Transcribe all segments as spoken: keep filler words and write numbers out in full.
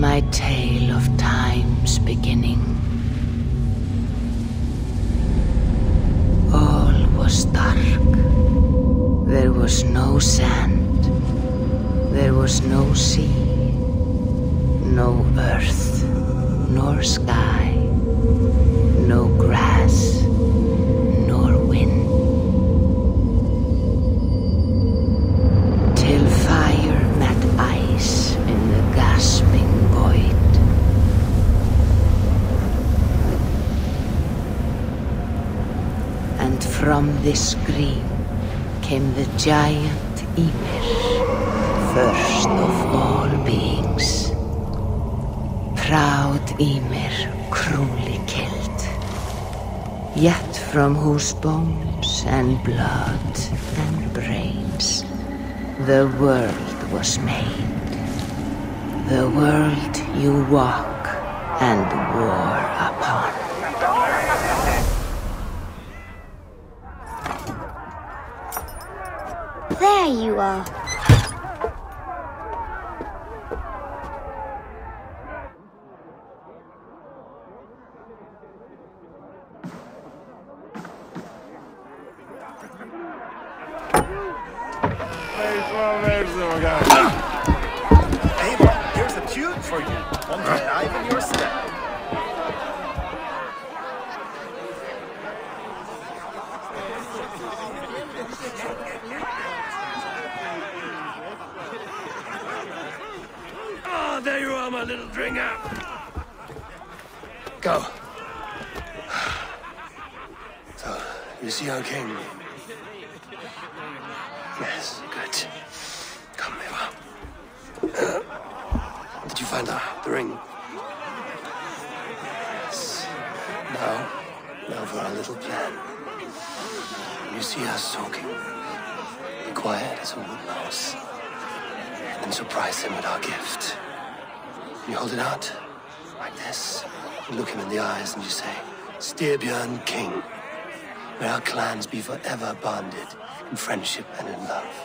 my tale of time's beginning. All was dark. There was no sand. There was no sea, no earth, nor sky, no grass, nor wind. Till fire met ice in the gasping void. And from this scream came the giant Ymir, first of all beings. Proud Ymir, cruelly killed, yet from whose bones and blood and brains the world was made. The world you walk and war upon. There you are. Forever bonded in friendship and in love.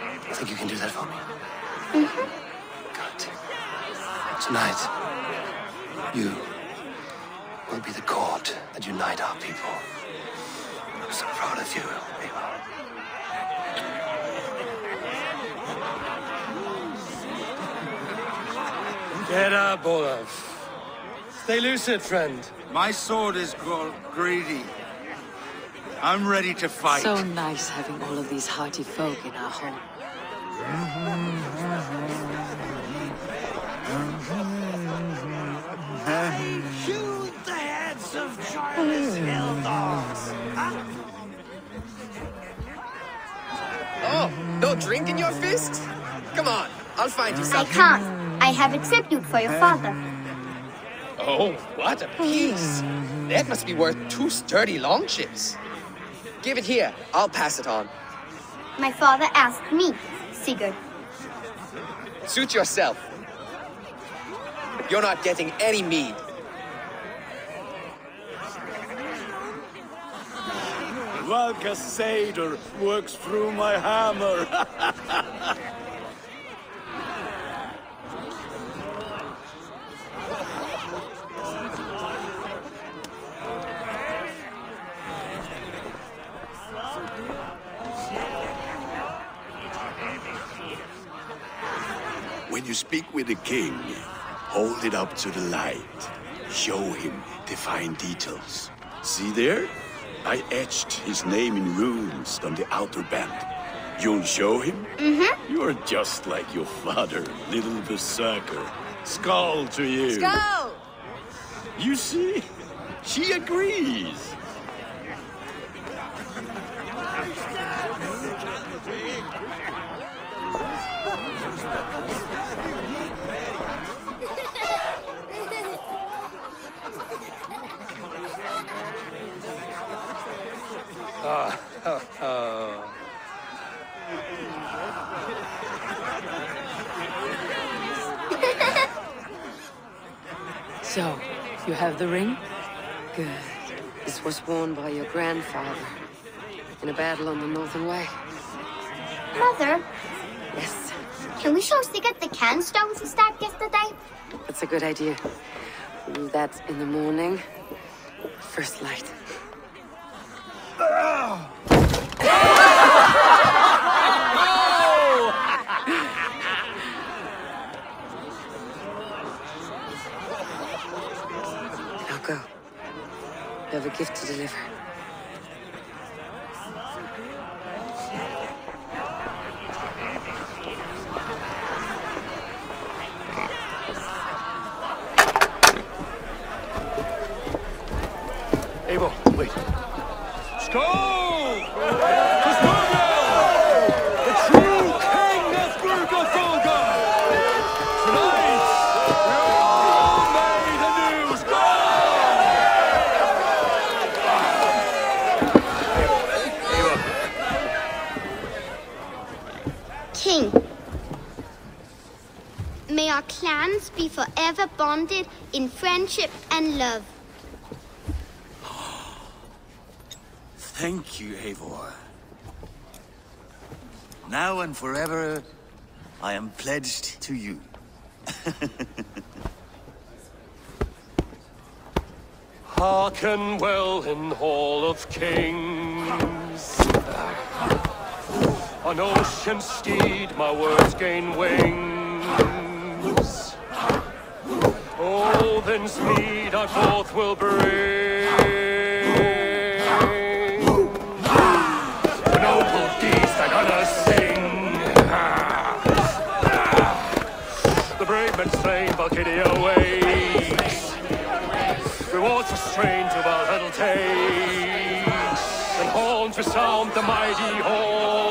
I think you can do that for me. Mm-hmm. Good. Tonight, you will be the cord that unite our people. I'm so proud of you, Eivor. Get up, Olaf. Stay lucid, friend. My sword is called Greedy. I'm ready to fight. So nice having all of these hearty folk in our home. Shoot the heads of joyless hill dogs! Huh? Oh, no drink in your fist? Come on, I'll find you something. I can't. I have a tribute for your father. Oh, what a piece! That must be worth two sturdy long ships. Give it here. I'll pass it on. My father asked me, Sigurd. Suit yourself. You're not getting any mead. Valka Seiðr works through my hammer. When you speak with the king, hold it up to the light. Show him the fine details. See there? I etched his name in runes on the outer band. You'll show him? Mm-hmm. You're just like your father, little berserker. Skull to you. Skull! You see? She agrees. Oh, oh, oh. So, you have the ring? Good. This was worn by your grandfather in a battle on the northern way. Mother? Yes. Can we supposed to get the canned stones we stacked yesterday? That's a good idea. We'll do that in the morning. First light. Now go. You have a gift to deliver. Be forever bonded in friendship and love. Thank you, Eivor. Now and forever, I am pledged to you. Hearken well in Hall of Kings. On ocean's steed, my words gain wings. Odin's mead I forth will bring. The noble deeds that Gunnar sing. The brave men slain Valkyria awaits. Rewards for strain to Valhalla takes. And horns resound the mighty horn.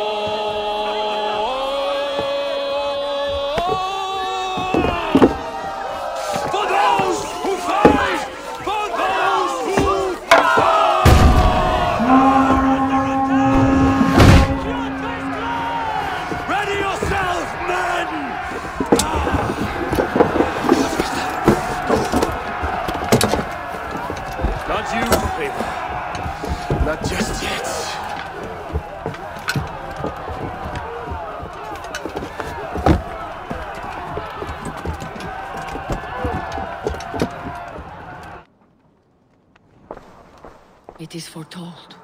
It is foretold.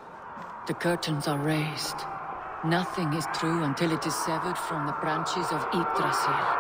The curtains are raised. Nothing is true until it is severed from the branches of Yggdrasil.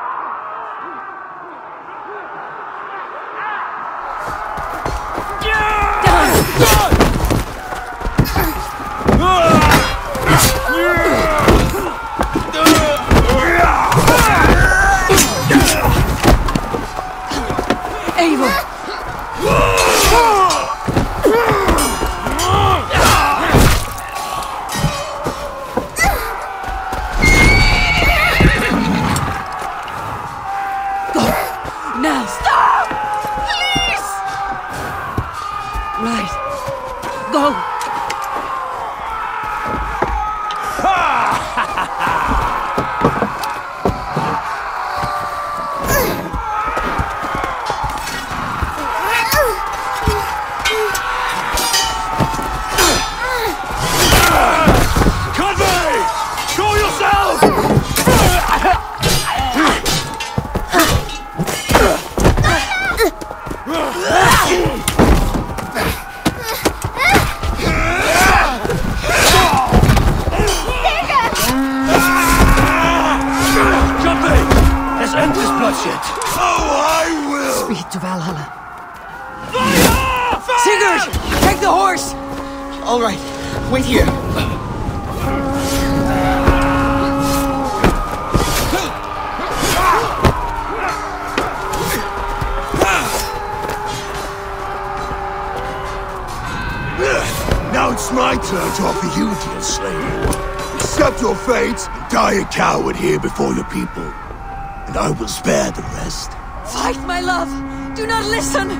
Die a coward here before your people, and I will spare the rest. Fight, my love! Do not listen!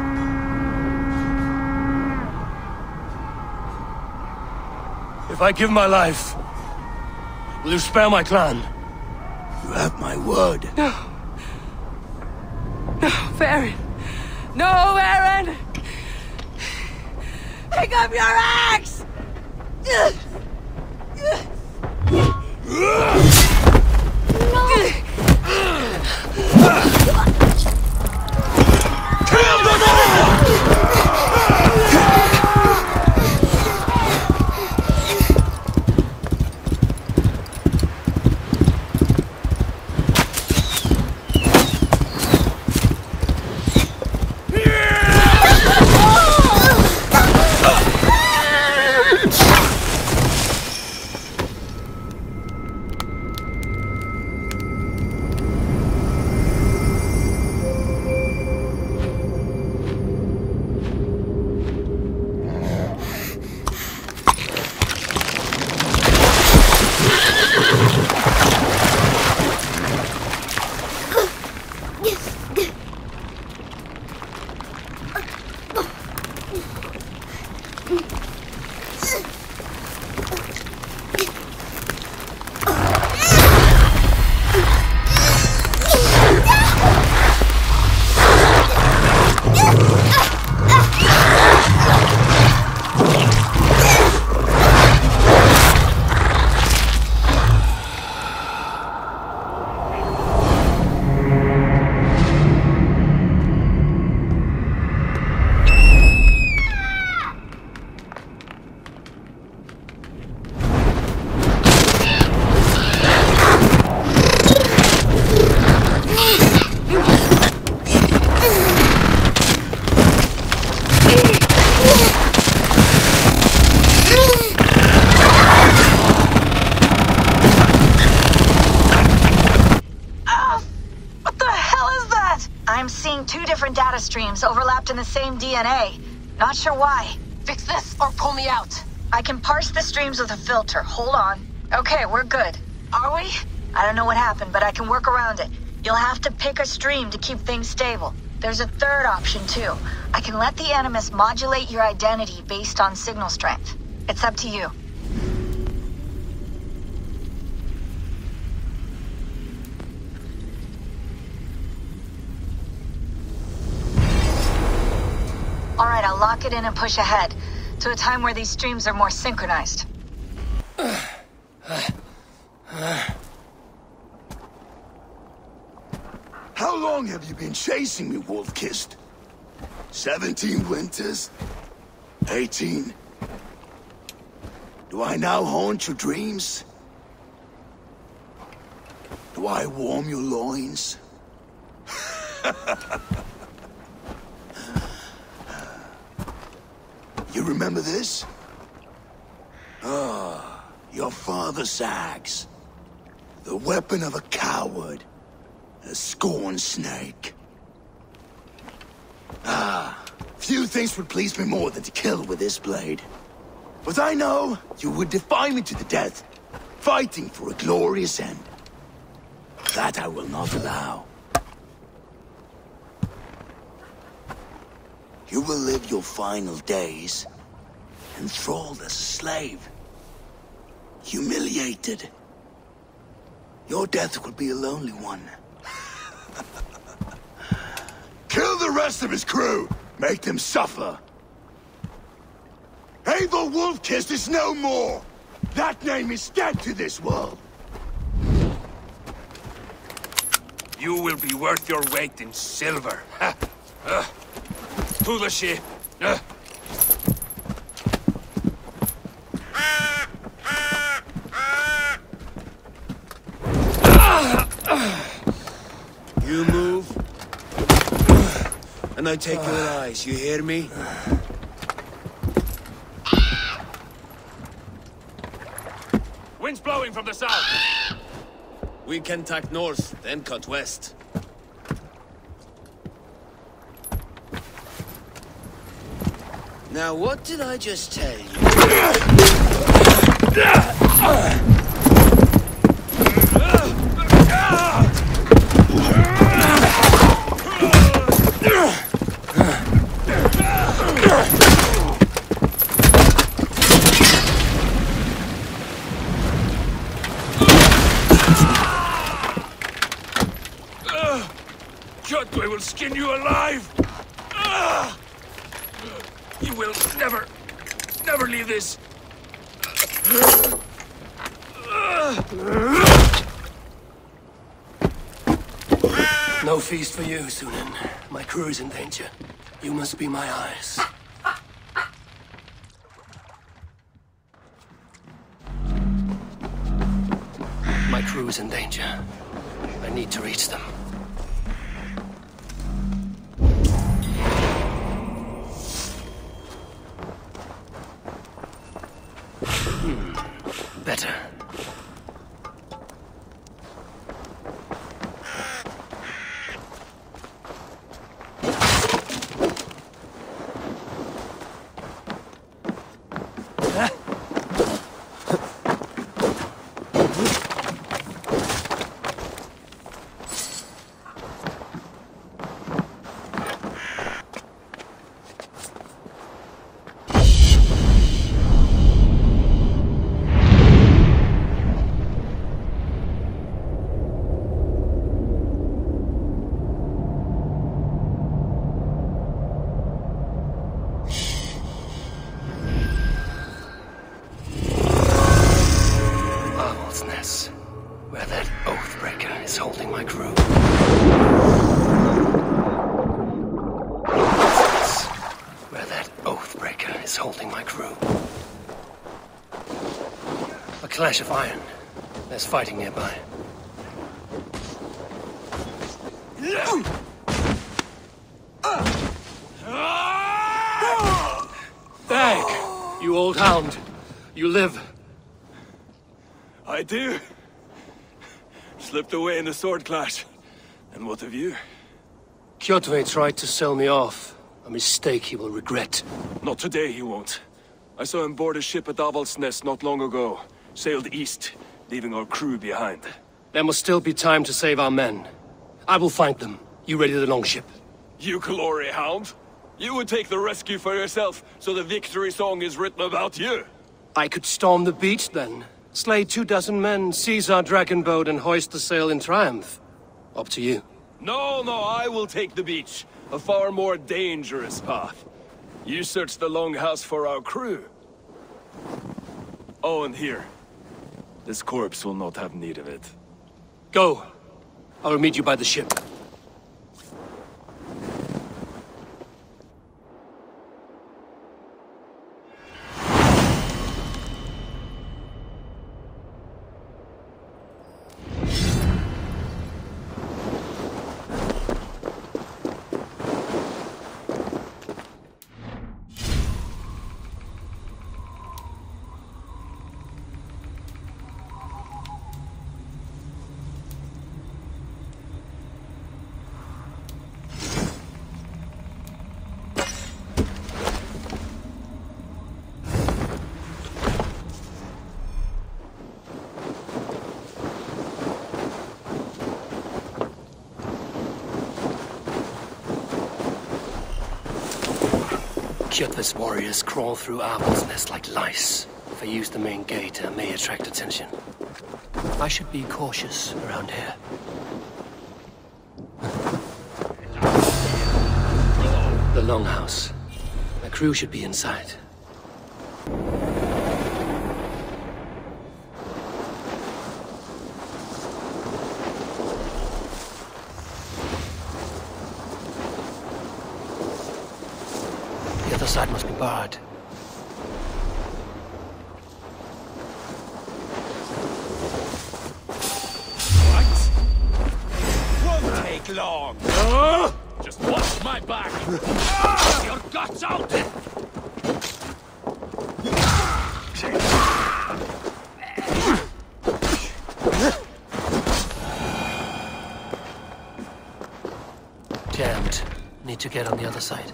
If I give my life, will you spare my clan? You have my word. No. No, Varin. No, Varin! Pick up your axe! No! overlapped in the same D N A. Not sure why. Fix this or pull me out. I can parse the streams with a filter. Hold on. Okay, we're good. Are we? I don't know what happened, but I can work around it. You'll have to pick a stream to keep things stable. There's a third option, too. I can let the Animus modulate your identity based on signal strength. It's up to you. Alright, I'll lock it in and push ahead, to a time where these streams are more synchronized. How long have you been chasing me, Wolf-Kissed? Seventeen winters? Eighteen? Do I now haunt your dreams? Do I warm your loins? You remember this? Ah, your father's axe. The weapon of a coward. A scorn snake. Ah, few things would please me more than to kill with this blade. But I know you would defy me to the death, fighting for a glorious end. That I will not allow. You will live your final days, enthralled as a slave, humiliated. Your death will be a lonely one. Kill the rest of his crew! Make them suffer! Eivor Wolf-Kissed is no more! That name is dead to this world! You will be worth your weight in silver. Ha. Uh. To the ship! Uh. You move, and I take your eyes, you hear me? Wind's blowing from the south. We can tack north, then cut west. Now what did I just tell you? Kjotve will skin you alive! Uh, you will never, never leave this. No feast for you, Sunan. My crew is in danger. You must be my eyes. My crew is in danger. I need to reach them. Better. Clash of iron. There's fighting nearby. Dag! You old hound! You live! I do! Slipped away in a sword clash. And what of you? Kjotve tried to sell me off. A mistake he will regret. Not today he won't. I saw him board a ship at Aval's Nest not long ago. Sailed east, leaving our crew behind. There must still be time to save our men. I will find them. You ready the longship? You glory hound! You would take the rescue for yourself, so the victory song is written about you! I could storm the beach then. Slay two dozen men, seize our dragon boat and hoist the sail in triumph. Up to you. No, no, I will take the beach. A far more dangerous path. You search the longhouse for our crew. Oh, and here. This corpse will not have need of it. Go. I will meet you by the ship. Kjotve's warriors crawl through Eivor's nest like lice. If I use the main gate, I may attract attention. I should be cautious around here. The longhouse. The crew should be inside. Side must be barred. What? Won't take long. Uh, Just watch my back. Uh, Your guts out. Jammed. Need to get on the other side.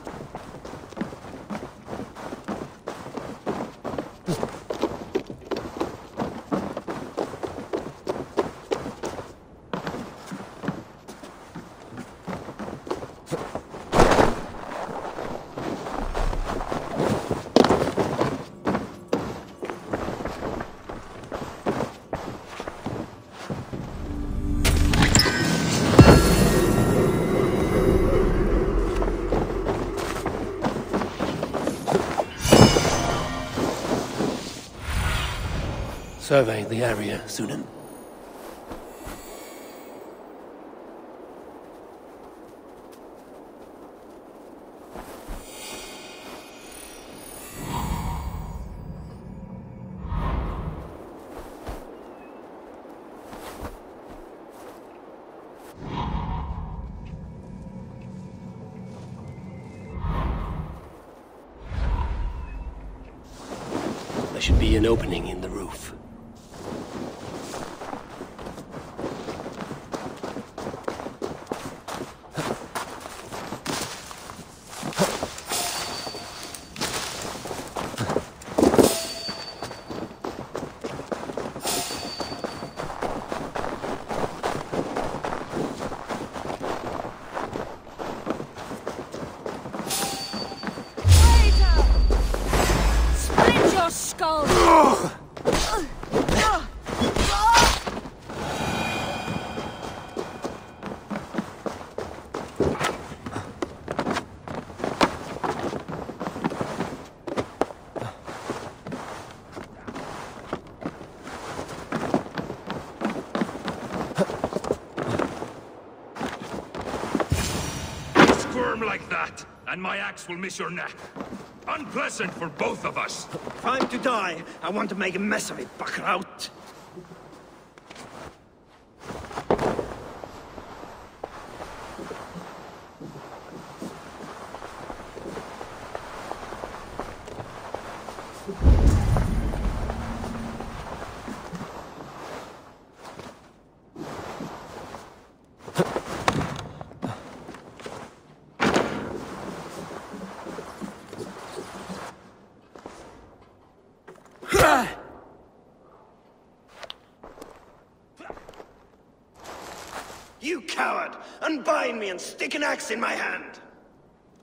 Survey the area, Sunan. There should be an opening in the roof. And my axe will miss your neck. Unpleasant for both of us. Time to die. I want to make a mess of it, Bakraut. coward! Unbind me and stick an axe in my hand!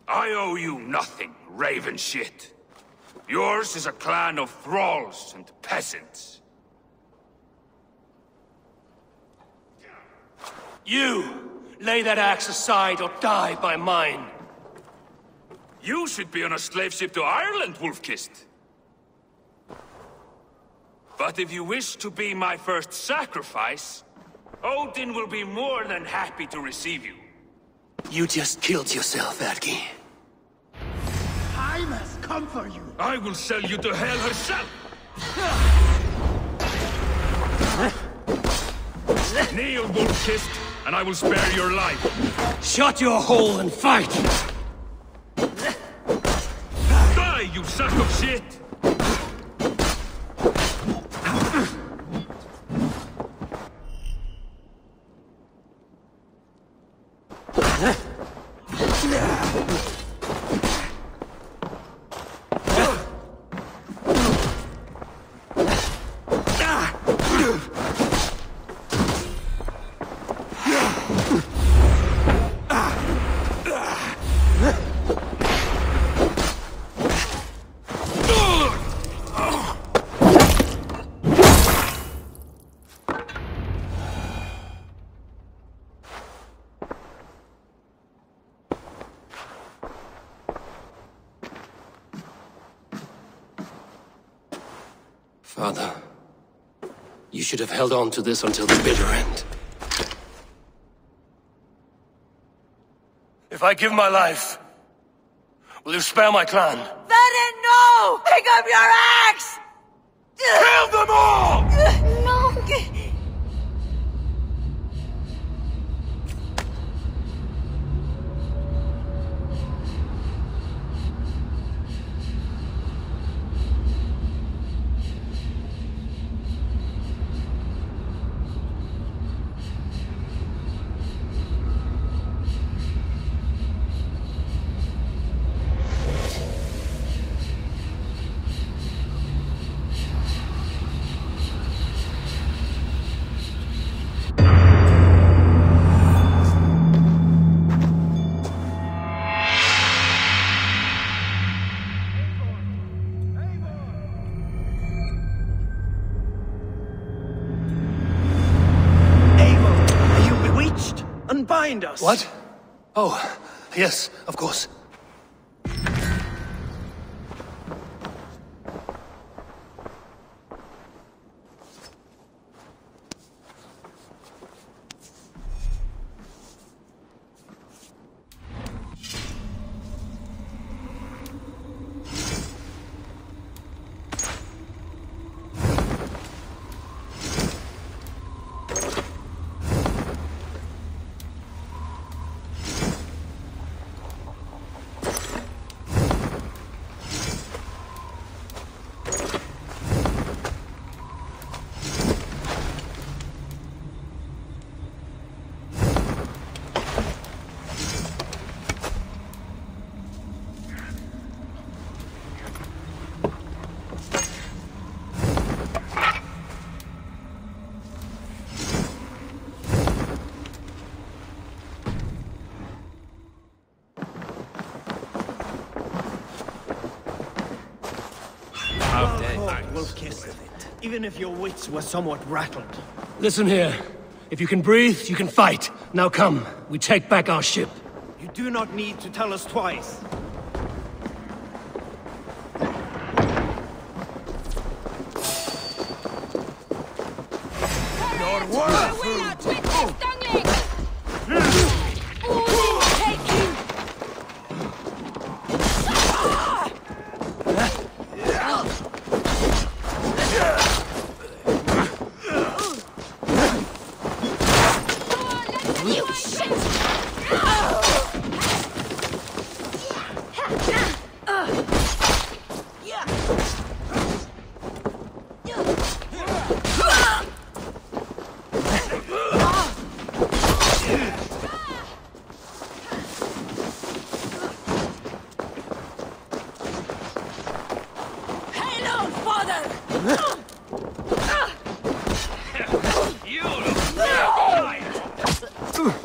I owe you nothing, raven shit. Yours is a clan of thralls and peasants. You! Lay that axe aside or die by mine. You should be on a slave ship to Ireland, Wolfkist. But if you wish to be my first sacrifice, Odin will be more than happy to receive you. You just killed yourself, Valki. I must come for you. I will sell you to hell herself. Kneel, Wolfkist, and I will spare your life. Shut your hole and fight. Die, you sack of shit. Father, you should have held on to this until the bitter end. If I give my life, will you spare my clan? Varin, no! Pick up your axe! Kill them all! No! Us. What? Oh, yes, of course. Even if your wits were somewhat rattled. Listen here. If you can breathe, you can fight. Now come. We take back our ship. You do not need to tell us twice. You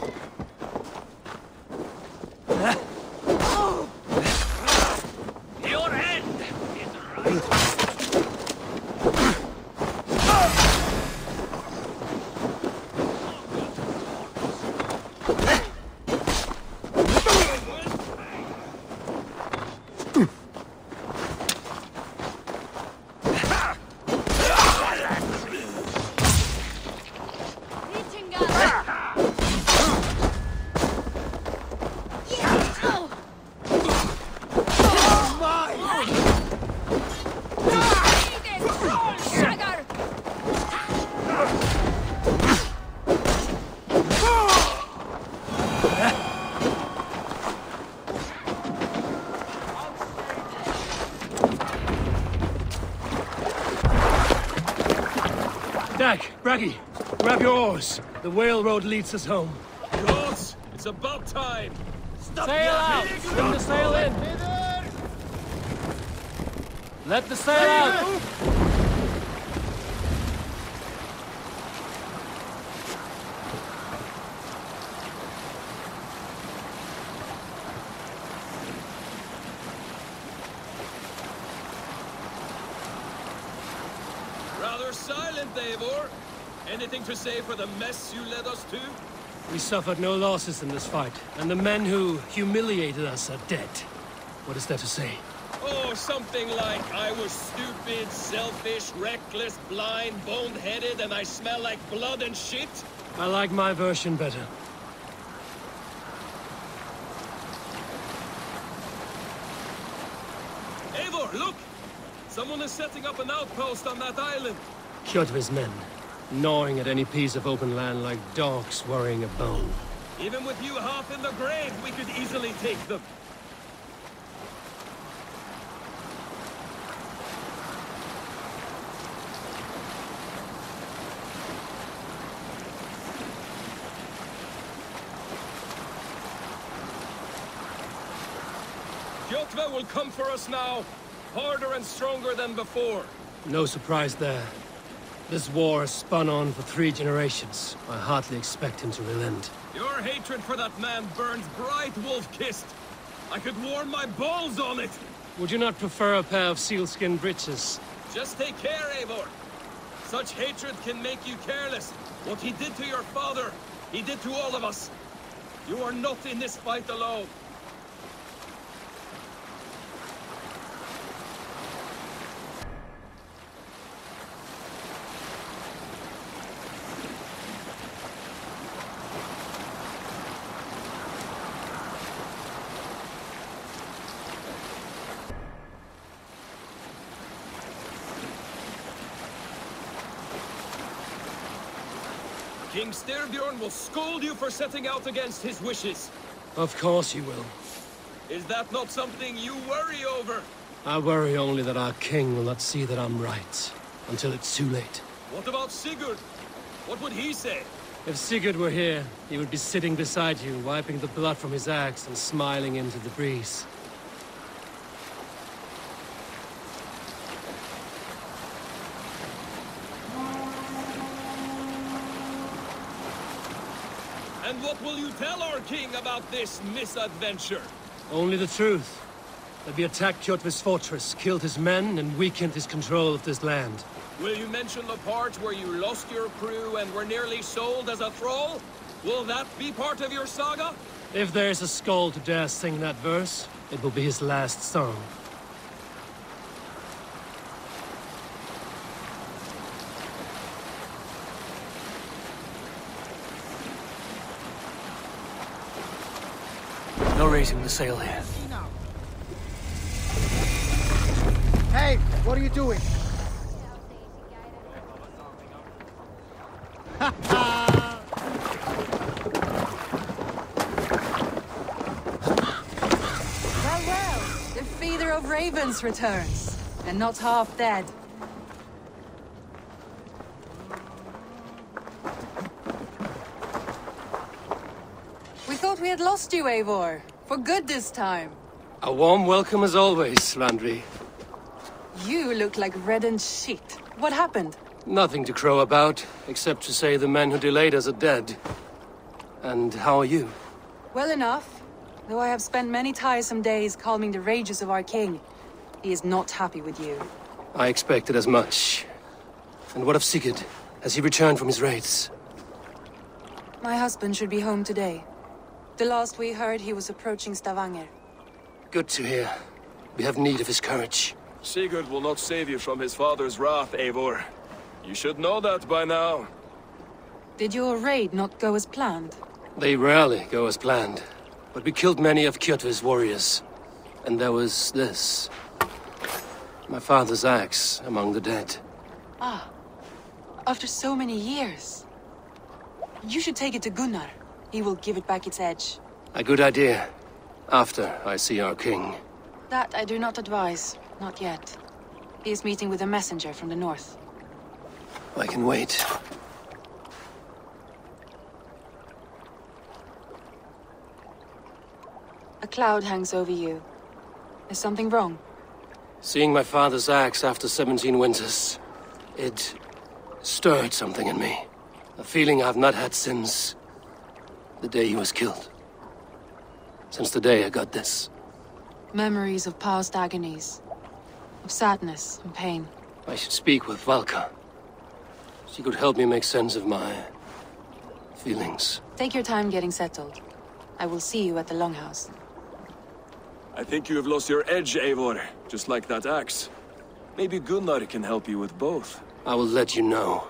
Dag, Bragi, grab your oars. The whale road leads us home. Yours? It's about time. Stop sail out! Bring the sail in! Let the sail out! Rather silent, Eivor. Anything to say for the mess you led us to? We suffered no losses in this fight, and the men who humiliated us are dead. What is there to say? Oh, something like, I was stupid, selfish, reckless, blind, bone-headed, and I smell like blood and shit? I like my version better. Eivor, look! Someone is setting up an outpost on that island. Kjotve's men. Gnawing at any piece of open land like dogs worrying a bone. Even with you half in the grave, we could easily take them. Kjotve will come for us now, harder and stronger than before. No surprise there. This war has spun on for three generations. I hardly expect him to relent. Your hatred for that man burns bright, wolf-kissed. I could warm my balls on it! Would you not prefer a pair of sealskin breeches? Just take care, Eivor. Such hatred can make you careless. What he did to your father, he did to all of us. You are not in this fight alone. King Styrbjorn will scold you for setting out against his wishes. Of course he will. Is that not something you worry over? I worry only that our king will not see that I'm right, until it's too late. What about Sigurd? What would he say? If Sigurd were here, he would be sitting beside you, wiping the blood from his axe and smiling into the breeze. And what will you tell our king about this misadventure? Only the truth. That we attacked Kjotve's fortress, killed his men, and weakened his control of this land. Will you mention the part where you lost your crew and were nearly sold as a thrall? Will that be part of your saga? If there's a skull to dare sing that verse, it will be his last song. Raising the sail here. Hey, what are you doing? Well, well, the feeder of ravens returns, and not half dead. We thought we had lost you, Eivor. For good this time. A warm welcome as always, Landry. You look like reddened shit. What happened? Nothing to crow about, except to say the men who delayed us are dead. And how are you? Well enough, though I have spent many tiresome days calming the rages of our king. He is not happy with you. I expected as much. And what of Sigurd? Has he returned from his raids? My husband should be home today. The last we heard, he was approaching Stavanger. Good to hear. We have need of his courage. Sigurd will not save you from his father's wrath, Eivor. You should know that by now. Did your raid not go as planned? They rarely go as planned. But we killed many of Kjotve's warriors. And there was this. My father's axe among the dead. Ah. After so many years. You should take it to Gunnar. He will give it back its edge. A good idea. After I see our king. That I do not advise. Not yet. He is meeting with a messenger from the north. I can wait. A cloud hangs over you. Is something wrong? Seeing my father's axe after seventeen winters, it stirred something in me. A feeling I've not had since the day he was killed. Since the day I got this. Memories of past agonies, of sadness and pain. I should speak with Valka. She could help me make sense of my feelings. Take your time getting settled. I will see you at the Longhouse. I think you have lost your edge, Eivor, just like that axe. Maybe Gunnar can help you with both. I will let you know.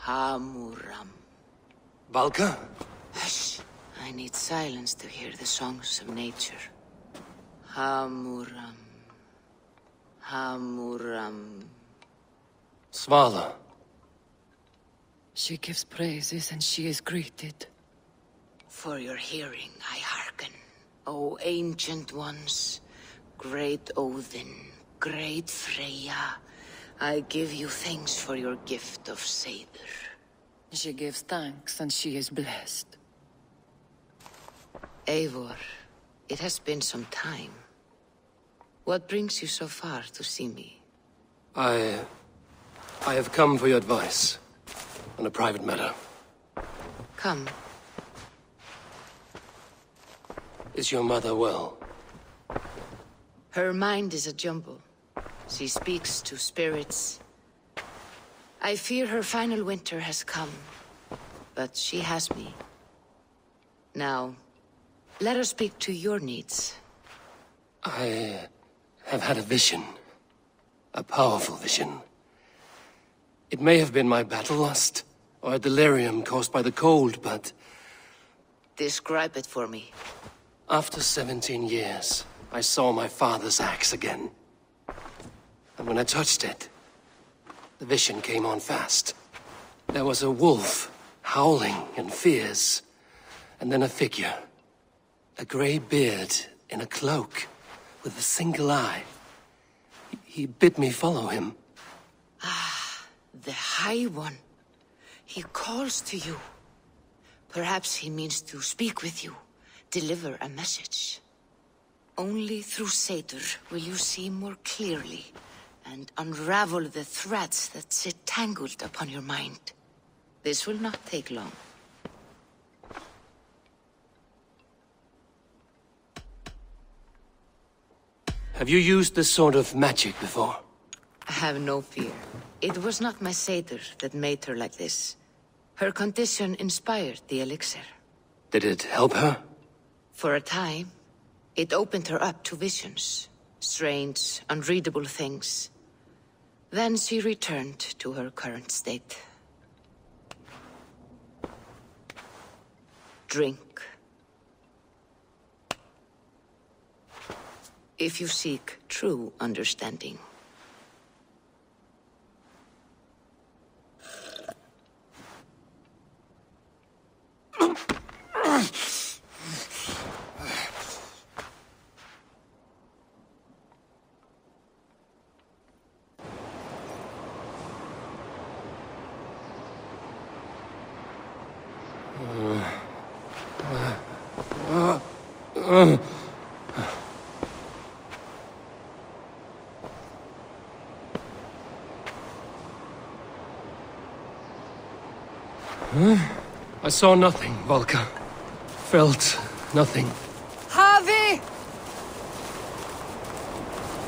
Hamuram. Valka? Hush. I need silence to hear the songs of nature. Hamuram. Hamuram. Svala. She gives praises and she is greeted. For your hearing I hearken. O ancient ones, great Odin, great Freya, I give you thanks for your gift of Seiðr. She gives thanks and she is blessed. Eivor, it has been some time. What brings you so far to see me? I... I have come for your advice. On a private matter. Come. Is your mother well? Her mind is a jumble. She speaks to spirits. I fear her final winter has come, but she has me. Now, let her speak to your needs. I have had a vision. A powerful vision. It may have been my battle lust, or a delirium caused by the cold, but... Describe it for me. After seventeen years, I saw my father's axe again. And when I touched it, the vision came on fast. There was a wolf, howling and fierce, and then a figure. A grey beard in a cloak, with a single eye. He, he bid me follow him. Ah, the High One. He calls to you. Perhaps he means to speak with you, deliver a message. Only through Seiðr will you see more clearly and unravel the threads that sit tangled upon your mind. This will not take long. Have you used this sort of magic before? I have no fear. It was not my Seiðr that made her like this. Her condition inspired the elixir. Did it help her? For a time. It opened her up to visions. Strange, unreadable things. Then she returned to her current state. Drink. If you seek true understanding. I saw nothing, Valka. Felt nothing. Havi!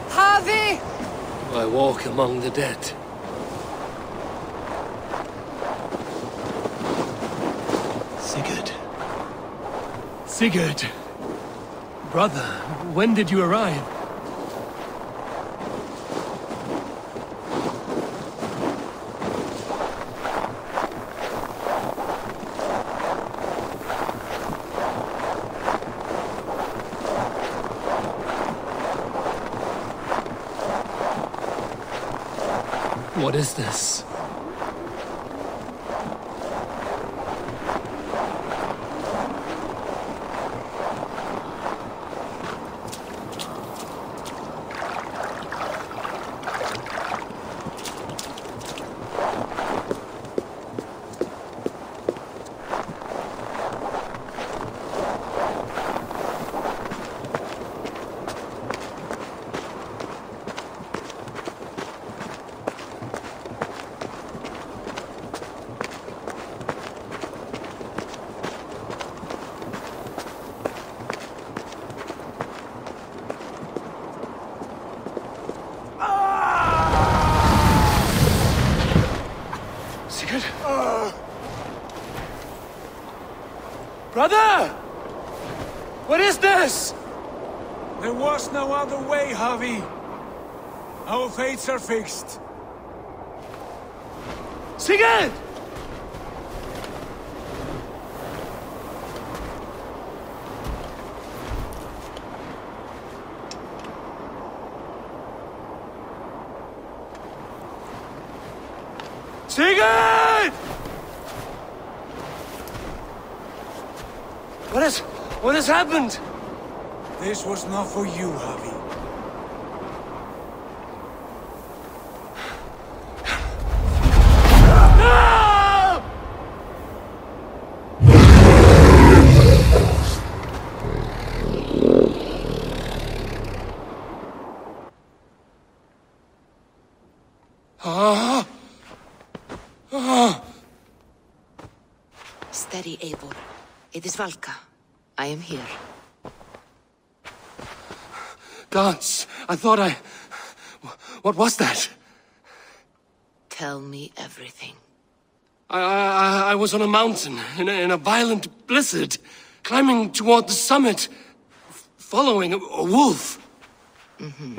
Havi! I walk among the dead. Sigurd. Sigurd! Brother, when did you arrive? What is this? Brother! What is this? There was no other way, Havi. Our fates are fixed. Sigurd! Sigurd! What has... what has happened? This was not for you, Havi. Ah! Ah! Steady, Eivor. It is Valka. I am here. Dance! I thought I... What was that? Tell me everything. I, I, I was on a mountain, in a, in a violent blizzard, climbing toward the summit, following a, a wolf. Mm-hmm.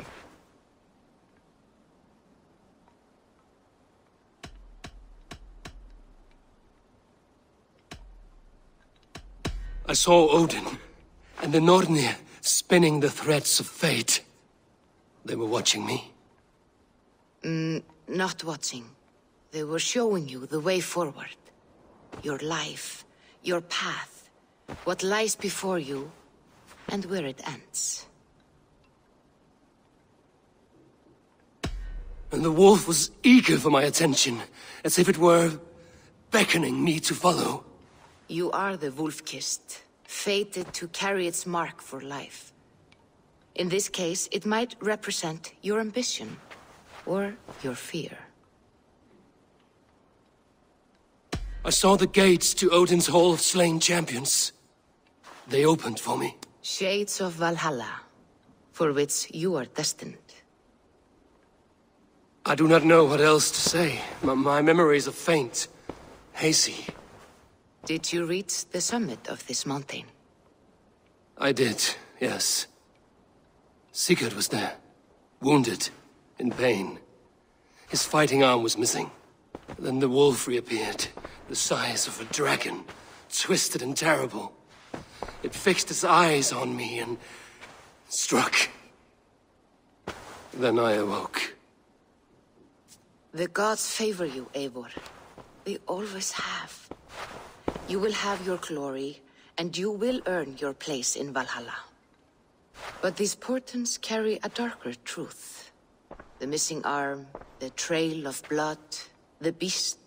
I saw Odin and the Nornir spinning the threads of fate. They were watching me. Mm, not watching. They were showing you the way forward. Your life, your path, what lies before you, and where it ends. And the wolf was eager for my attention, as if it were beckoning me to follow. You are the Wolf-Kissed, fated to carry its mark for life. In this case, it might represent your ambition, or your fear. I saw the gates to Odin's Hall of Slain Champions. They opened for me. Shades of Valhalla, for which you are destined. I do not know what else to say. My, my memories are faint, hazy. Did you reach the summit of this mountain? I did, yes. Sigurd was there, wounded, in pain. His fighting arm was missing. Then the wolf reappeared, the size of a dragon, twisted and terrible. It fixed its eyes on me and struck. Then I awoke. The gods favor you, Eivor. They always have. You will have your glory, and you will earn your place in Valhalla. But these portents carry a darker truth. The missing arm, the trail of blood, the beast.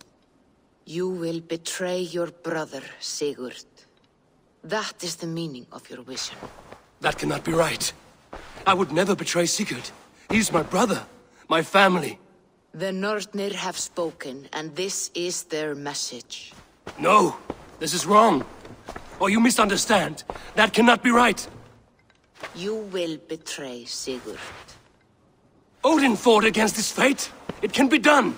You will betray your brother, Sigurd. That is the meaning of your vision. That cannot be right. I would never betray Sigurd. He's my brother, my family. The Nornir have spoken, and this is their message. No! This is wrong! Or you misunderstand. That cannot be right! You will betray Sigurd. Odin fought against his fate! It can be done!